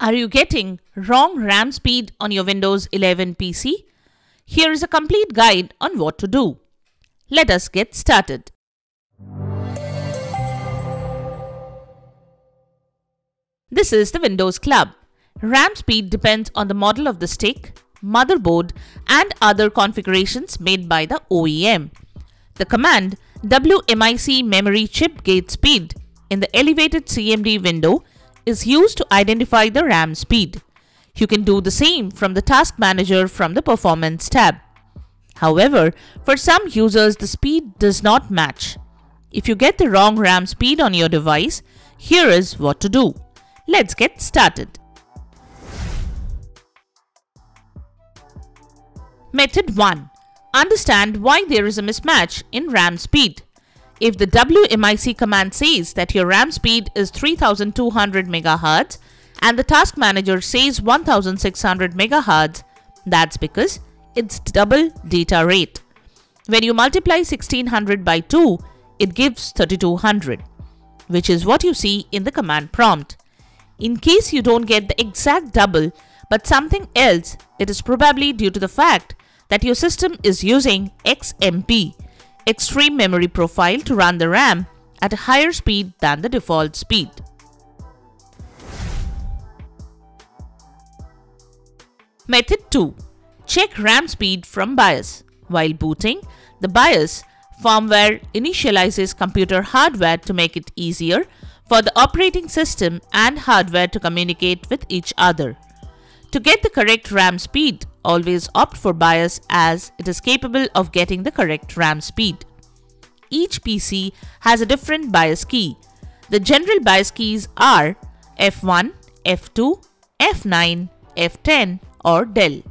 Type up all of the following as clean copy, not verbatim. Are you getting wrong RAM speed on your Windows 11 PC? Here is a complete guide on what to do. Let us get started. This is the Windows Club. RAM speed depends on the model of the stick, motherboard, and other configurations made by the OEM. The command WMIC memory chip gate speed in the elevated CMD window is used to identify the RAM speed. You can do the same from the Task Manager from the Performance tab. However, for some users the speed does not match. If you get the wrong RAM speed on your device, here is what to do. Let's get started. Method 1. Understand why there is a mismatch in RAM speed. If the WMIC command says that your RAM speed is 3200 MHz and the Task Manager says 1600 MHz, that's because it's double data rate. When you multiply 1600 by 2, it gives 3200, which is what you see in the command prompt. In case you don't get the exact double but something else, it is probably due to the fact that your system is using XMP. Extreme Memory Profile to run the RAM at a higher speed than the default speed. Method 2. Check RAM speed from BIOS. While booting, the BIOS firmware initializes computer hardware to make it easier for the operating system and hardware to communicate with each other. To get the correct RAM speed, always opt for BIOS as it is capable of getting the correct RAM speed. Each PC has a different BIOS key. The general BIOS keys are F1, F2, F9, F10 or DEL.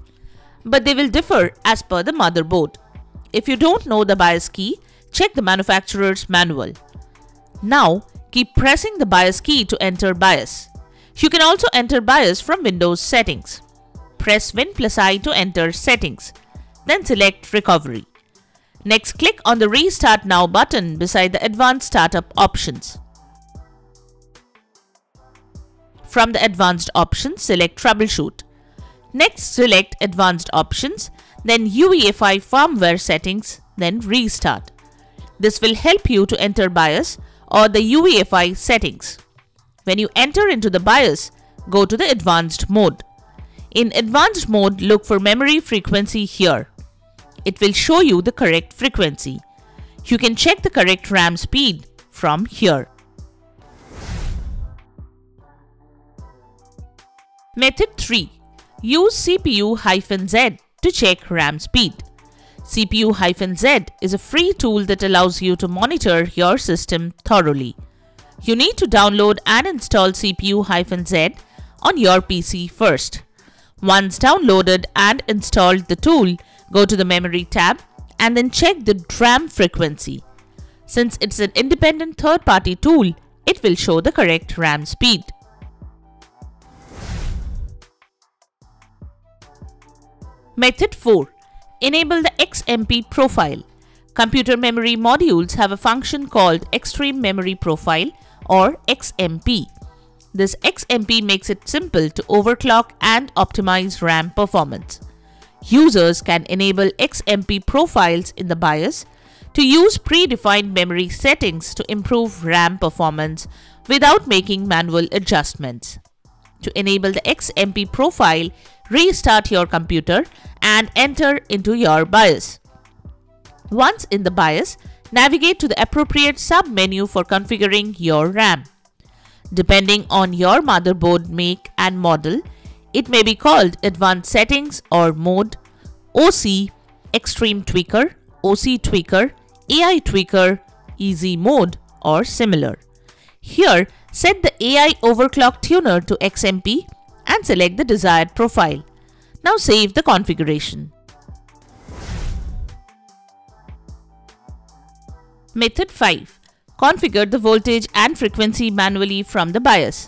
But they will differ as per the motherboard. If you don't know the BIOS key, check the manufacturer's manual. Now keep pressing the BIOS key to enter BIOS. You can also enter BIOS from Windows Settings. Press Win+I to enter Settings, then select Recovery. Next, click on the Restart Now button beside the Advanced Startup options. From the Advanced options, select Troubleshoot. Next, select Advanced options, then UEFI firmware settings, then Restart. This will help you to enter BIOS or the UEFI settings. When you enter into the BIOS, go to the advanced mode. In advanced mode, look for memory frequency here. It will show you the correct frequency. You can check the correct RAM speed from here. Method 3. Use CPU-Z to check RAM speed. CPU-Z is a free tool that allows you to monitor your system thoroughly. You need to download and install CPU-Z on your PC first. Once downloaded and installed the tool, go to the Memory tab and then check the DRAM frequency. Since it's an independent third-party tool, it will show the correct RAM speed. Method 4. Enable the XMP profile. Computer memory modules have a function called Extreme Memory Profile or XMP. This XMP makes it simple to overclock and optimize RAM performance. Users can enable XMP profiles in the BIOS to use predefined memory settings to improve RAM performance without making manual adjustments. To enable the XMP profile, restart your computer and enter into your BIOS. Once in the BIOS, navigate to the appropriate sub-menu for configuring your RAM. Depending on your motherboard make and model, it may be called Advanced Settings or Mode, OC, Extreme Tweaker, OC Tweaker, AI Tweaker, Easy Mode or similar. Here, set the AI Overclock Tuner to XMP and select the desired profile. Now save the configuration. Method 5. Configure the voltage and frequency manually from the BIOS.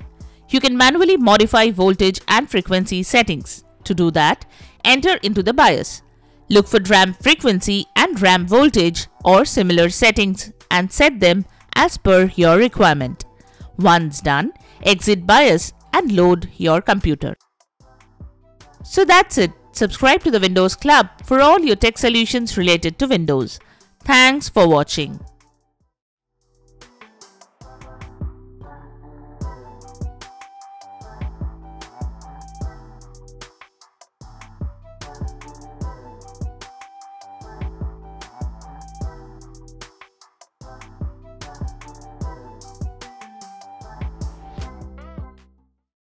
You can manually modify voltage and frequency settings. To do that, enter into the BIOS. Look for DRAM frequency and DRAM voltage or similar settings and set them as per your requirement. Once done, exit BIOS and load your computer. So that's it. Subscribe to the Windows Club for all your tech solutions related to Windows. Thanks for watching.